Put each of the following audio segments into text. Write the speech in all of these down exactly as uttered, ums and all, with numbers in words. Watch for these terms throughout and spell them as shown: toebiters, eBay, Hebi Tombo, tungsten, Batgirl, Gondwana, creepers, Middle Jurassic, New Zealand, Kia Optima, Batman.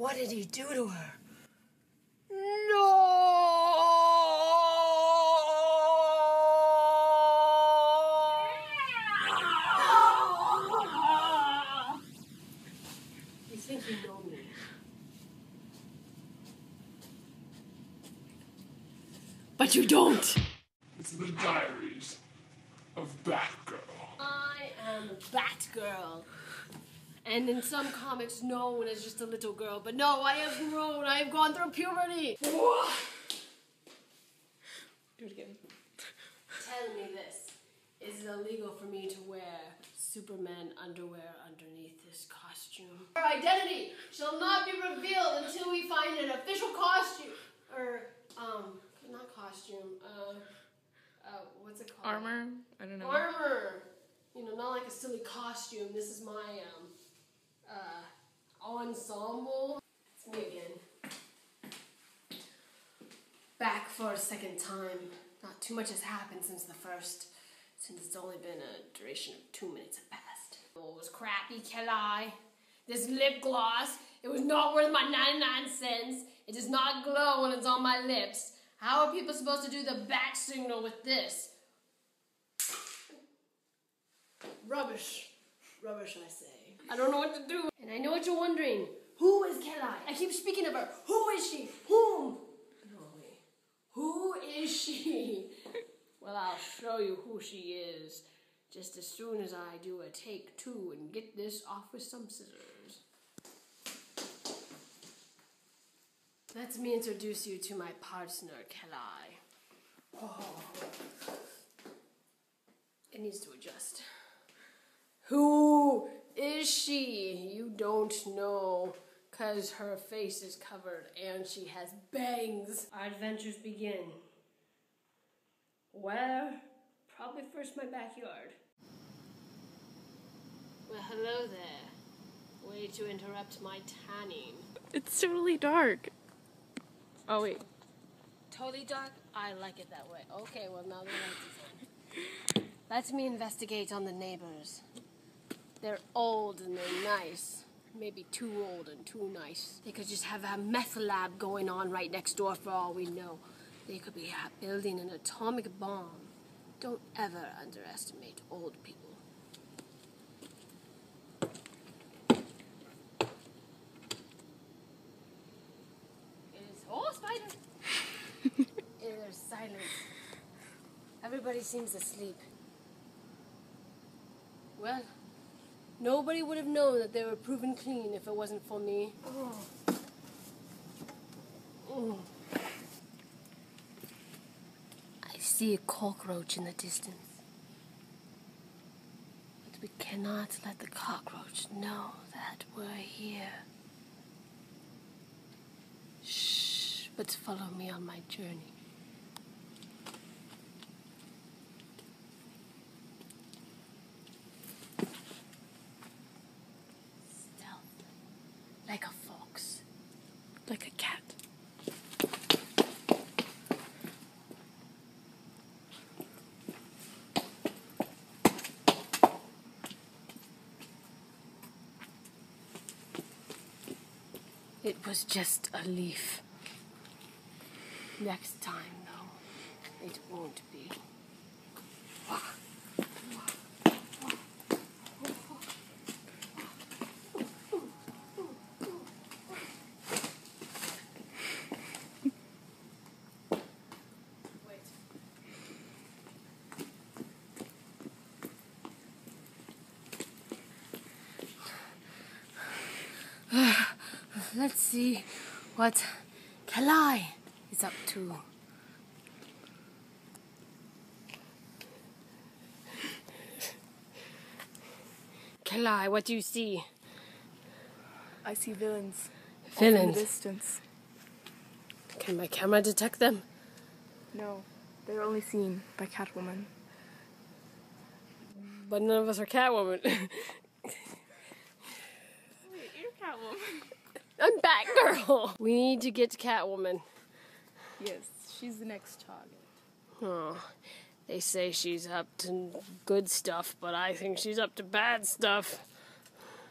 What did he do to her? No! You think you know me? But you don't! It's the diaries of Batgirl. I am Batgirl. And in some comics, known as just a little girl. But no, I have grown. I have gone through puberty. What? Do it again. Tell me this. Is it illegal for me to wear Superman underwear underneath this costume? Her identity shall not be revealed until we find an official costume. Or, um, not costume. Uh, uh what's it called? Armor? I don't know. Armor. You know, not like a silly costume. This is my, um... Uh, ensemble. It's me again. Back for a second time. Not too much has happened since the first, since it's only been a duration of two minutes at best. Oh, it was crappy, can I? This lip gloss, it was not worth my ninety-nine cents. It does not glow when it's on my lips. How are people supposed to do the bat signal with this? Rubbish. Rubbish, I say. I don't know what to do. And I know what you're wondering. Who is Kelly? I keep speaking of her. Who is she? Whom? No way. Who is she? Well, I'll show you who she is just as soon as I do a take two and get this off with some scissors. Let me introduce you to my partner, Kelly. Oh. It needs to adjust. Who is she? You don't know, because her face is covered and she has bangs. Our adventures begin. Well, probably first my backyard. Well, hello there. Way to interrupt my tanning. It's totally dark. Oh, wait. Totally dark? I like it that way. Okay, well, now the light is on. Let me investigate on the neighbors. They're old and they're nice. Maybe too old and too nice. They could just have a meth lab going on right next door for all we know. They could be building an atomic bomb. Don't ever underestimate old people. It is all silence. It is silence. Everybody seems asleep. Well, nobody would have known that they were proven clean if it wasn't for me. Oh. Oh. I see a cockroach in the distance. But we cannot let the cockroach know that we're here. Shh, but follow me on my journey. Like a fox. Like a cat. It was just a leaf. Next time, though, it won't be. Let's see what Kalai is up to. Kalai, what do you see? I see villains. Villains? In the distance. Can my camera detect them? No, they're only seen by Catwoman. But none of us are Catwoman. Wait, you're Catwoman. I'm Batgirl! We need to get to Catwoman. Yes, she's the next target. Oh, they say she's up to good stuff, but I think she's up to bad stuff.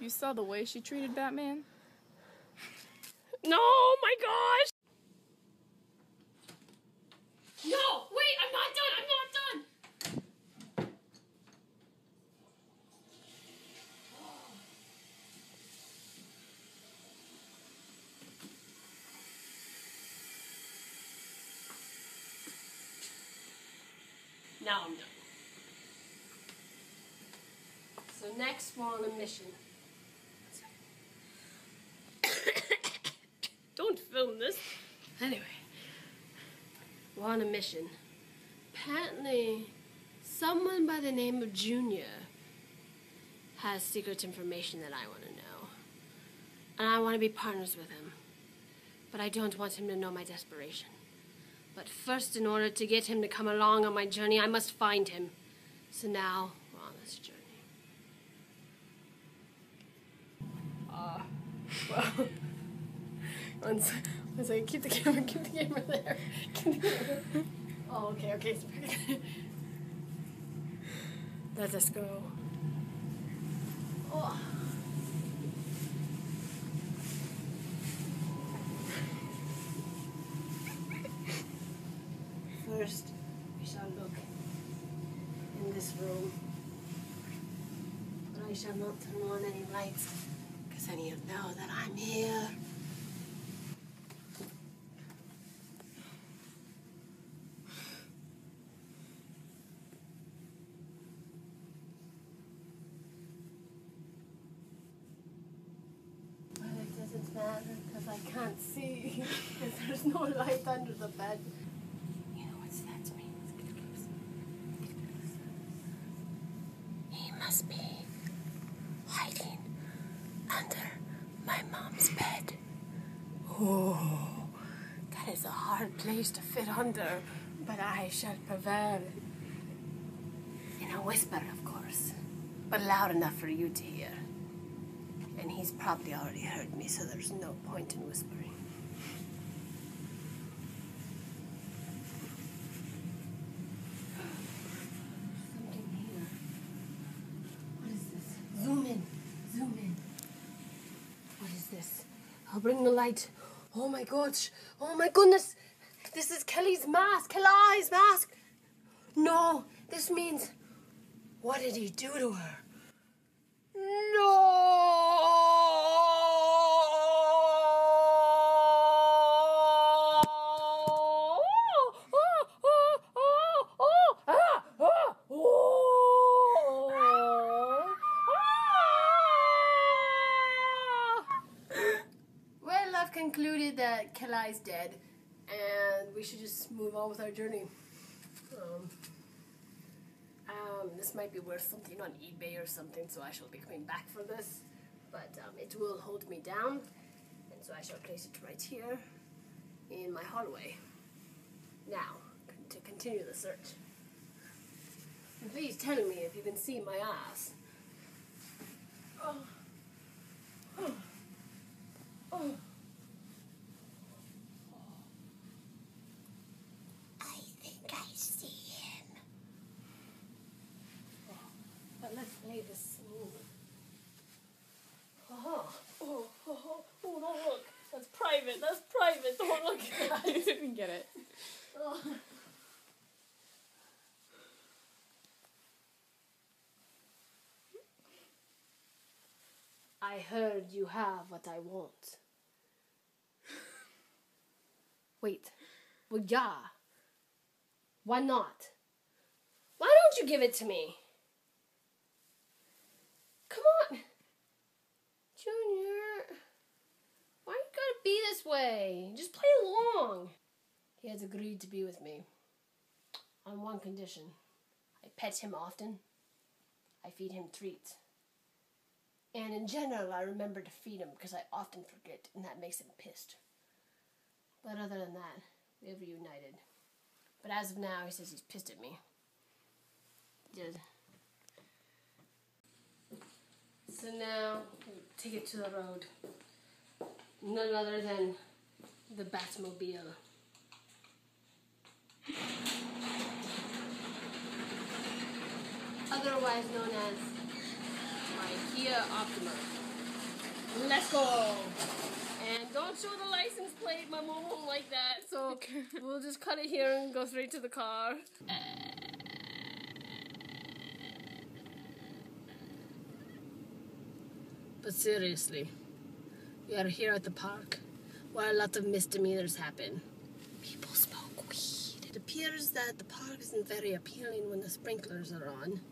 You saw the way she treated Batman? Now I'm done. So next we're on a mission. Don't film this. Anyway, we're on a mission. Apparently, someone by the name of Junior has secret information that I want to know. And I want to be partners with him. But I don't want him to know my desperation. But first, in order to get him to come along on my journey, I must find him. So now, we're on this journey. Uh, well, once, once I keep the camera, keep the camera there, keep the camera. Oh, okay, okay, it's pretty. Let us go. Oh. First, we shall look in this room, but I shall not turn on any lights. Does any of you know that I'm here? But it doesn't matter because I can't see. Because there's no light under the bed. You know what's that to me? He must be hiding under my mom's bed. Oh, that is a hard place to fit under, but I shall prevail. In a whisper, of course, but loud enough for you to hear. And he's probably already heard me, so there's no point in whispering. Something here. What is this? Zoom in. Zoom in. What is this? I'll bring the light. Oh my gosh. Oh my goodness. This is Kelly's mask. Kelly's mask. No. This means... What did he do to her? Concluded that Kelly's dead, and we should just move on with our journey. Um, um, this might be worth something on eBay or something, so I shall be coming back for this. But um, it will hold me down, and so I shall place it right here in my hallway. Now, con to continue the search. And please tell me if you can see my ass. Oh. Oh. Oh. Let's play this smooth. Oh, oh, oh, oh, don't look. That's private. That's private. Don't look at that. You didn't get it. Oh. I heard you have what I want. Wait. Well, yeah. Why not? Why don't you give it to me? Come on! Junior! Why you gotta be this way? Just play along! He has agreed to be with me. On one condition. I pet him often. I feed him treats. And in general, I remember to feed him because I often forget, and that makes him pissed. But other than that, we have reunited. But as of now, he says he's pissed at me. He did. So now, we'll take it to the road. None other than the Batmobile. Otherwise known as my Kia Optima. Let's go! And don't show the license plate, my mom won't like that. So we'll just cut it here and go straight to the car. Uh, But seriously, we are here at the park where a lot of misdemeanors happen. People smoke weed. It appears that the park isn't very appealing when the sprinklers are on.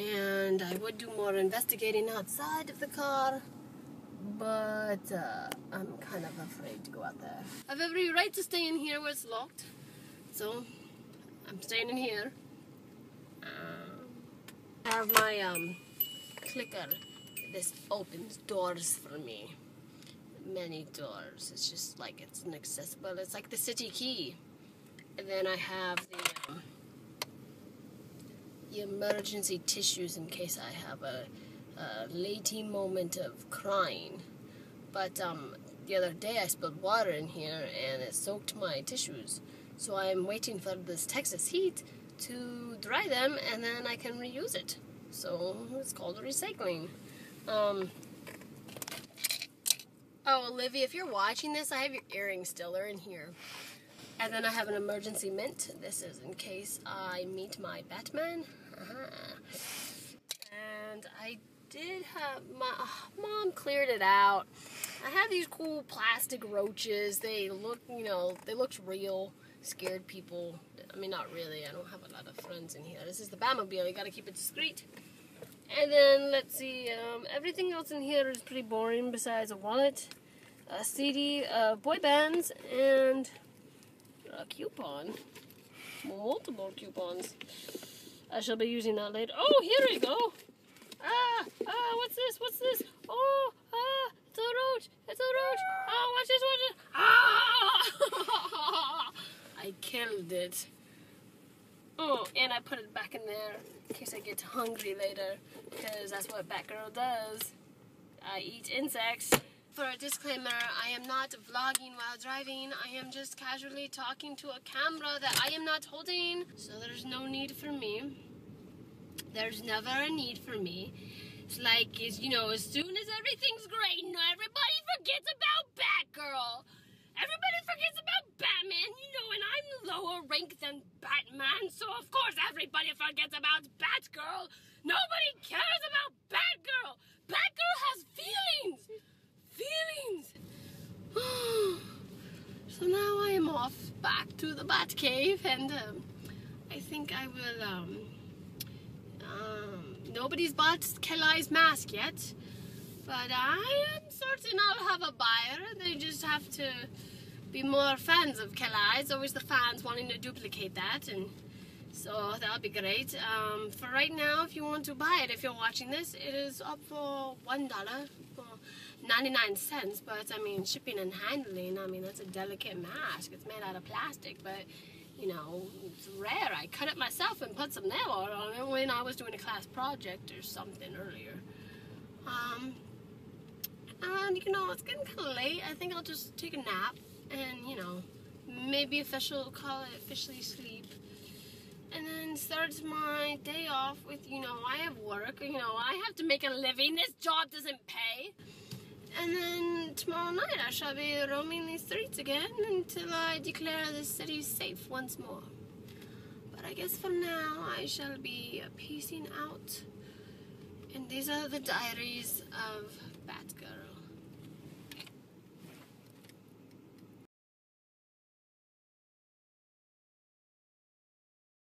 And I would do more investigating outside of the car, but uh, I'm kind of afraid to go out there. I have every right to stay in here where it's locked, so I'm staying in here. Um, I have my um, clicker. This opens doors for me. Many doors. It's just like it's inaccessible. It's like the city key. And then I have the, um, the emergency tissues in case I have a, a late moment of crying. But um, the other day I spilled water in here and it soaked my tissues. So I'm waiting for this Texas heat to dry them and then I can reuse it. So it's called recycling. Um, Oh, Olivia, if you're watching this, I have your earrings still. They're in here. And then I have an emergency mint. This is in case I meet my Batman. Uh-huh. And I did have my oh, mom cleared it out. I had these cool plastic roaches. They look, you know, they looked real. Scared people. I mean, not really. I don't have a lot of friends in here. This is the Batmobile. You gotta keep it discreet. And then, let's see, um, everything else in here is pretty boring besides a wallet, a C D of boy bands, and a coupon. Multiple coupons. I shall be using that later. Oh, here we go! Ah! Ah! What's this? What's this? Oh! Ah! It's a roach! It's a roach! Oh, watch this! Watch this! Ah! I killed it. Oh, and I put it back in there in case I get hungry later, because that's what Batgirl does. I eat insects. For a disclaimer, I am not vlogging while driving. I am just casually talking to a camera that I am not holding. So there's no need for me. There's never a need for me. It's like, it's, you know, as soon as everything's great, everybody forgets about Batgirl. Everybody forgets about Batman, you know, and I'm lower rank than Batman, so of course everybody forgets about Batgirl. Nobody cares about Batgirl. Batgirl has feelings. Feelings. So now I am off back to the Batcave, and um, I think I will, um, um, nobody's bought Kelly's mask yet. But I am certain I'll have a buyer. They just have to be more fans of Kelly. It's always the fans wanting to duplicate that, and so that'll be great. Um, for right now, if you want to buy it, if you're watching this, it is up for one dollar for ninety-nine cents. But I mean, shipping and handling. I mean, that's a delicate mask. It's made out of plastic, but you know, it's rare. I cut it myself and put some nail art on it when I was doing a class project or something earlier. Um. And, you know, it's getting kind of late. I think I'll just take a nap and, you know, maybe official call it officially sleep. And then start my day off with, you know, I have work. You know, I have to make a living. This job doesn't pay. And then tomorrow night I shall be roaming these streets again until I declare this city safe once more. But I guess for now I shall be peacing out. And these are the diaries of Batgirl.